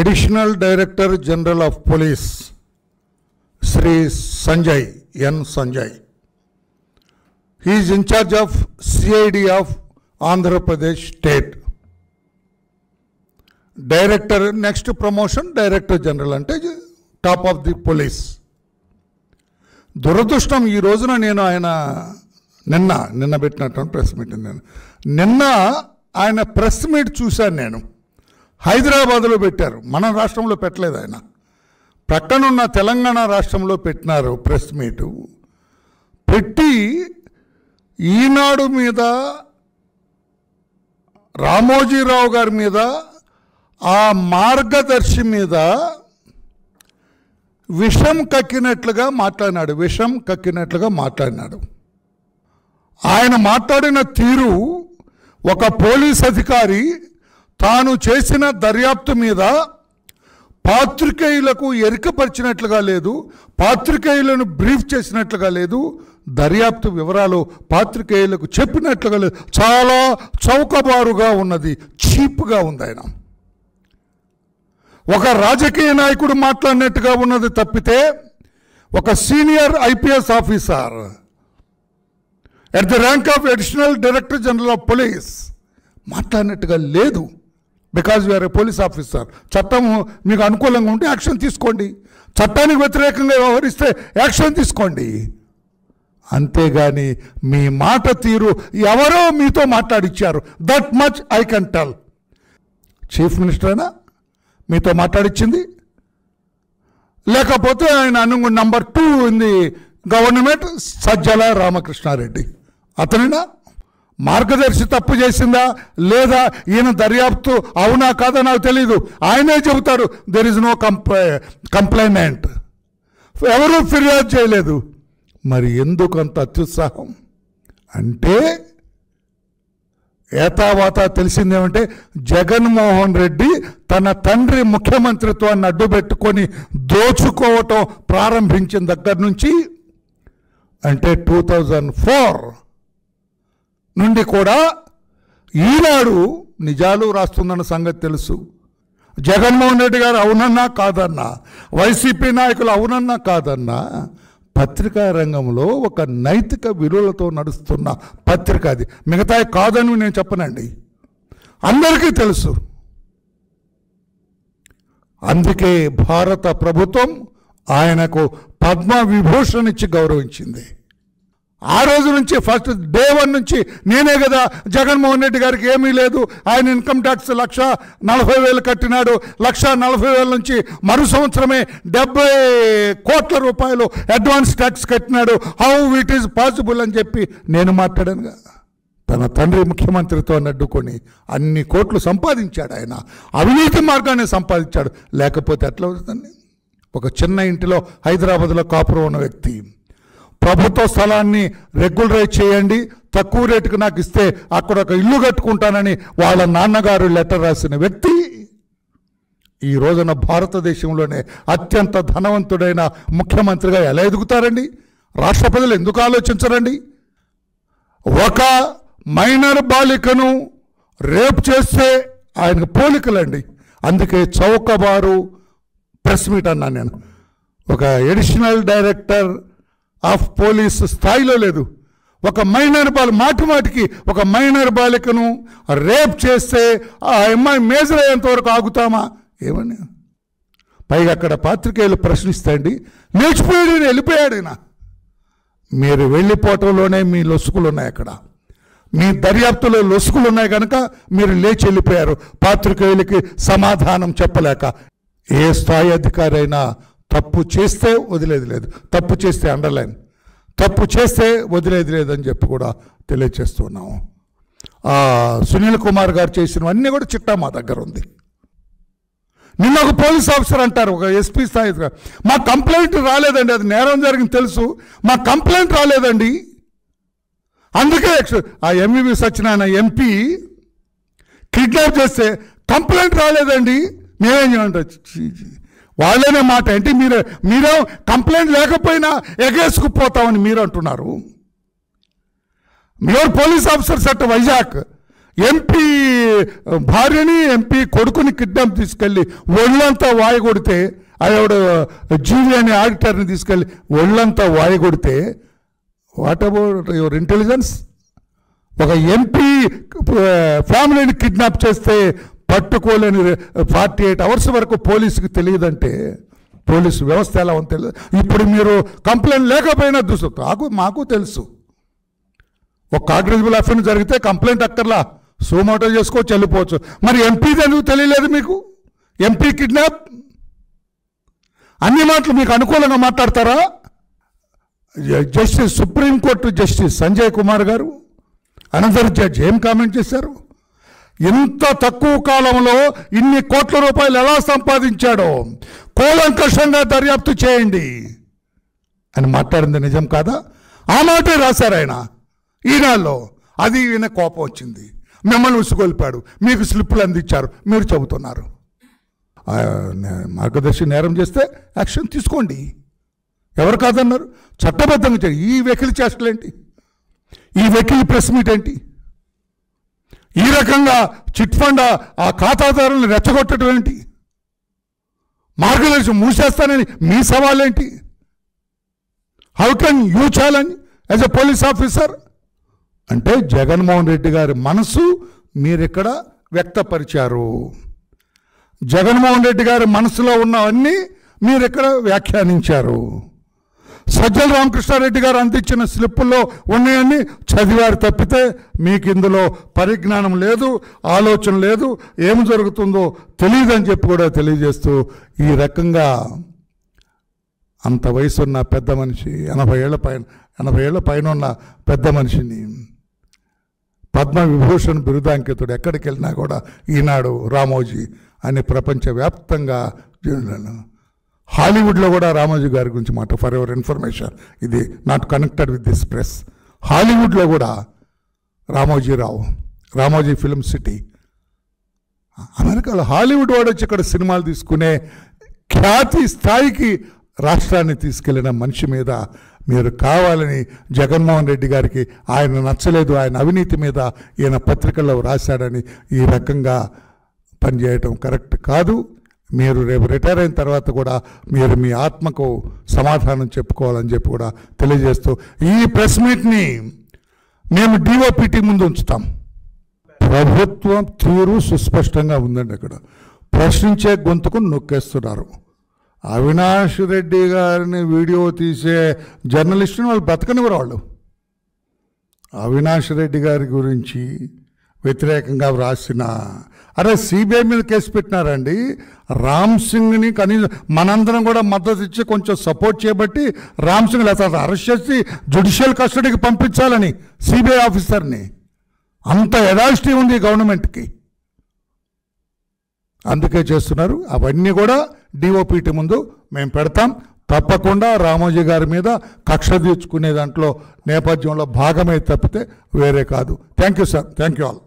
Additional director general of police Shri Sanjay N Sanjay. He is in charge of CID of Andhra Pradesh state. Director next promotion director general अंटे top of the police. दुरदृष्टम ई रोजुन नेनु आयन నిన్న పెట్టినటువంటి ప్రెస్ మీట్ నేను నిన్న ఆయన ప్రెస్ మీట్ చూశాను. నేను హైదరాబాద్లో పెట్టారు, మన రాష్ట్రంలో పెట్టలేదు. ఆయన ప్రక్కనున్న తెలంగాణ రాష్ట్రంలో పెట్టినారు ప్రెస్ మీటు. పెట్టి ఈనాడు మీద, రామోజీరావు గారి మీద, ఆ మార్గదర్శి మీద విషం కక్కినట్లుగా మాట్లాడినాడు. ఆయన మాట్లాడిన తీరు, ఒక పోలీస్ అధికారి తాను చేసిన దర్యాప్తు మీద పాత్రికేయులకు ఎరికపరిచినట్లుగా లేదు, పాత్రికేయులను బ్రీఫ్ చేసినట్లుగా లేదు, దర్యాప్తు వివరాలు పాత్రికేయులకు చెప్పినట్లుగా లేదు. చాలా చౌకబారుగా ఉన్నది, చీప్గా ఉంది. ఆయన ఒక రాజకీయ నాయకుడు మాట్లాడినట్టుగా ఉన్నది తప్పితే, ఒక senior IPS officer at the rank of additional director general of police మాట్లాడినట్టుగా లేదు. Because you're a police officer, చట్టం మీకు అనుకూలంగా ఉంటే యాక్షన్ తీసుకోండి, చట్టానికి వ్యతిరేకంగా వ్యవహరిస్తే యాక్షన్ తీసుకోండి. అంతేగాని మీ మాట తీరు ఎవరో మీతో మాట్లాడిచ్చారు, that much I can tell. Chief minister అయినా మీతో మాట్లాడిచ్చింది, లేకపోతే ఆయన #2 in the government Sajjala Ramakrishna Reddy, అతనినా? మార్గదర్శి తప్పు చేసిందా లేదా? ఈయన దర్యాప్తు అవునా కాదా నాకు తెలీదు, ఆయనే చెబుతారు. There is no complainant. ఎవరూ ఫిర్యాదు చేయలేదు. మరి ఎందుకు అంత అత్యుత్సాహం అంటే, ఏతావాత తెలిసిందేమంటే, జగన్మోహన్ రెడ్డి తన తండ్రి ముఖ్యమంత్రిత్వాన్ని అడ్డుపెట్టుకొని దోచుకోవటం ప్రారంభించిన దగ్గర నుంచి, అంటే 2004 నుండి కూడా ఈనాడు నిజాలు రాస్తున్న సంగతి తెలుసు. జగన్మోహన్ రెడ్డి గారు అవునన్నా కాదన్నా, వైసీపీ నాయకులు అవునన్నా కాదన్నా, పత్రికా రంగంలో ఒక నైతిక విలువలతో నడుస్తున్న పత్రిక అది. మిగతా కాదని నేను చెప్పనండి, అందరికీ తెలుసు. అందుకే భారత ప్రభుత్వం ఆయనకు పద్మ విభూషణ్ ఇచ్చి గౌరవించింది. ఆ రోజు నుంచి, ఫస్ట్ డే 1 నుంచి నేనే కదా జగన్మోహన్ రెడ్డి గారికి ఏమీ లేదు, ఆయన ఇన్కమ్ ట్యాక్స్ 1,40,000 కట్టినాడు, 1,40,000 నుంచి మరు సంవత్సరమే 70 కోట్ల రూపాయలు అడ్వాన్స్ ట్యాక్స్ కట్టినాడు, హౌ ఇట్ ఈజ్ పాసిబుల్ అని చెప్పి నేను మాట్లాడానుగా. తన తండ్రి ముఖ్యమంత్రితో అడ్డుకొని అన్ని కోట్లు సంపాదించాడు ఆయన, అవినీతి మార్గాన్ని సంపాదించాడు. లేకపోతే ఎట్లా అవుతుందండి? ఒక చిన్న ఇంటిలో, హైదరాబాద్లో కాపురం ఉన్న వ్యక్తి, ప్రభుత్వ స్థలాన్ని రెగ్యులరైజ్ చేయండి, తక్కువ రేటుకు నాకు ఇస్తే అక్కడ ఒక ఇల్లు కట్టుకుంటానని వాళ్ళ నాన్నగారు లెటర్ రాసిన వ్యక్తి, ఈ రోజున భారతదేశంలోనే అత్యంత ధనవంతుడైన ముఖ్యమంత్రిగా ఎలా ఎదుగుతారండి? రాష్ట్ర ప్రజలు ఎందుకు ఆలోచించరండి? ఒక మైనర్ బాలికను రేప్ చేస్తే ఆయనకు పోలికలండి. అందుకే చౌకబారు ప్రెస్ మీట్ అన్నాను నేను. ఒక ఎడిషనల్ డైరెక్టర్ ఆఫ్ పోలీస్ స్థాయిలో లేదు. ఒక మైనర్ మాటిమాటికి ఒక మైనర్ బాలికను రేప్ చేస్తే ఆ అమ్మాయి మేజర్ అయ్యేంతవరకు ఆగుతామా? ఏమని పైగా అక్కడ పాత్రికేయులు ప్రశ్నిస్తాండి. లేచిపోయాడు, వెళ్ళిపోయాడు. మీరు వెళ్ళిపోవటంలోనే మీ లొసుకులు ఉన్నాయి, అక్కడ మీ దర్యాప్తులో లొసుకులు ఉన్నాయి కనుక మీరు లేచి వెళ్ళిపోయారు, పాత్రికేయులకి సమాధానం చెప్పలేక. ఏ స్థాయి అధికారి అయినా తప్పు చేస్తే వదిలేది లేదు, తప్పు చేస్తే అండర్లైన్, తప్పు చేస్తే వదిలేది లేదని చెప్పి కూడా తెలియచేస్తున్నాము. సునీల్ కుమార్ గారు చేసినవన్నీ కూడా చిట్టా మా దగ్గర ఉంది. నిన్న ఒక పోలీస్ ఆఫీసర్ అంటారు, ఒక SP స్థాయి, మా కంప్లైంట్ రాలేదండి, అది నేరం జరిగింది తెలుసు, మా కంప్లైంట్ రాలేదండి, అందుకే ఆ MEV సత్యనారాయణ MP కిడ్నాప్ చేస్తే కంప్లైంట్ రాలేదండి, మేమేం చేయమంటారు? వాళ్ళనే మాట ఏంటి? మీరేం కంప్లైంట్ లేకపోయినా ఎగేసుకుపోతామని మీరు అంటున్నారు. మీరు police officers at Vizag MP భార్యని ఎంపీ కొడుకుని కిడ్నాప్ తీసుకెళ్ళి ఒళ్ళంతా వాయగొడితే, ఆవిడ జీవి అనే యాక్టర్ని తీసుకెళ్ళి ఒళ్ళంతా వాయగొడితే, వాట్ అబౌట్ యువర్ ఇంటెలిజెన్స్? ఒక ఎంపీ ఫ్యామిలీని కిడ్నాప్ చేస్తే పట్టుకోలేని 48 hours వరకు పోలీసుకి తెలియదంటే పోలీసు వ్యవస్థ ఎలా ఉందో తెలియదు. ఇప్పుడు మీరు కంప్లైంట్ లేకపోయినా చూసు, మాకు తెలుసు ఒక కాగ్నిజబుల్ అఫెన్స్ జరిగితే కంప్లైంట్ అక్కర్లా, సోమోటో చేసుకోవచ్చు, వెళ్ళిపోవచ్చు. మరి ఎంపీది ఎందుకు తెలియలేదు మీకు? ఎంపీ కిడ్నాప్ అన్ని మాటలు మీకు అనుకూలంగా మాట్లాడతారా? Justice supreme court justice Sanjay Kumar గారు అనంతరం జడ్జి ఏం కామెంట్ చేశారు? ఇంత తక్కువ కాలంలో ఇన్ని కోట్ల రూపాయలు ఎలా సంపాదించాడో కూలంకషంగా దర్యాప్తు చేయండి అని మాట్లాడింది నిజం కాదా? ఆ మాటే రాశారు ఆయన ఈనాల్లో. అది ఈయన కోపం వచ్చింది, మిమ్మల్ని ఉసుగొల్పాడు, మీకు స్లిప్పులు అందించారు, మీరు చెబుతున్నారు. మార్గదర్శి నేరం చేస్తే యాక్షన్ తీసుకోండి, ఎవరు కాదన్నారు, చట్టబద్ధంగా చేయండి. ఈ వెకిలి చేష్టలేంటి? ఈ వెకిలి ప్రెస్ మీట్ ఏంటి? ఈ రకంగా చిట్ ఫండ్ ఆ ఖాతాదారులను రెచ్చగొట్టడం ఏంటి? మార్గదర్శి మూసేస్తానని మీ సవాలేంటి? How can you challenge as a police officer? అంటే జగన్మోహన్ రెడ్డి గారి మనసు మీరిక్కడ వ్యక్తపరిచారు, జగన్మోహన్ రెడ్డి గారి మనసులో ఉన్నవన్నీ మీరిక్కడ వ్యాఖ్యానించారు, సజ్జల రామకృష్ణారెడ్డి గారు అందించిన స్లిప్పుల్లో ఉన్నాయని చదివారు తప్పితే మీకు ఇందులో పరిజ్ఞానం లేదు, ఆలోచన లేదు, ఏం జరుగుతుందో తెలియదని చెప్పి కూడా తెలియజేస్తూ ఈ రకంగా అంత వయసున్న పెద్ద మనిషి, 80 ఏళ్ల పైన ఉన్న పెద్ద మనిషిని, పద్మ విభూషణ్ బిరుదాంకితుడు, ఎక్కడికి వెళ్ళినా కూడా ఈనాడు రామోజీ అని ప్రపంచవ్యాప్తంగా చూడలేను. హాలీవుడ్లో కూడా రామోజీ గారి గురించి మాట, ఫర్ యువర్ ఇన్ఫర్మేషన్, ఇది not connected with this press, హాలీవుడ్లో కూడా రామోజీ రావు, రామోజీ ఫిలిం సిటీ, అమెరికాలో హాలీవుడ్ వాడు వచ్చి ఇక్కడ సినిమాలు తీసుకునే ఖ్యాతి స్థాయికి రాష్ట్రాన్ని తీసుకెళ్లిన మనిషి మీద మీరు కావాలని జగన్మోహన్ రెడ్డి గారికి ఆయన నచ్చలేదు, ఆయన అవినీతి మీద ఈయన పత్రికల్లో రాశాడని ఈ రకంగా పనిచేయటం కరెక్ట్ కాదు. మీరు రేపు రిటైర్ అయిన తర్వాత కూడా మీరు మీ ఆత్మకు సమాధానం చెప్పుకోవాలని చెప్పి కూడా తెలియజేస్తూ ఈ ప్రెస్ మీట్ని మేము డిఓపిటి ముందు ఉంచుతాం. ప్రభుత్వం తీరు సుస్పష్టంగా ఉందండి, అక్కడ ప్రశ్నించే గొంతుకు నొక్కేస్తున్నారు. అవినాష్ రెడ్డి గారిని వీడియో తీసే జర్నలిస్టుని వాళ్ళు బ్రతకనివ్వరు. వాళ్ళు అవినాష్ రెడ్డి గారి గురించి వ్యతిరేకంగా వ్రాసిన, అరే సిబిఐ మీద కేసు పెట్టినారండి, రామ్ సింగ్ని కనీసం మనందరం కూడా మద్దతు ఇచ్చి కొంచెం సపోర్ట్ చేయబట్టి రామ్ సింగ్ అతను అరెస్ట్ చేసి జ్యుడిషియల్ కస్టడీకి పంపించాలని సిబిఐ ఆఫీసర్ని, అంత ఎడాసిటీ ఉంది గవర్నమెంట్కి, అందుకే చేస్తున్నారు. అవన్నీ కూడా డిఓపిటి ముందు మేము పెడతాం. తప్పకుండా రామోజీ గారి మీద కక్ష తీర్చుకునే దాంట్లో నేపథ్యంలో భాగమే తప్పితే వేరే కాదు. Thank you sir, thank you all.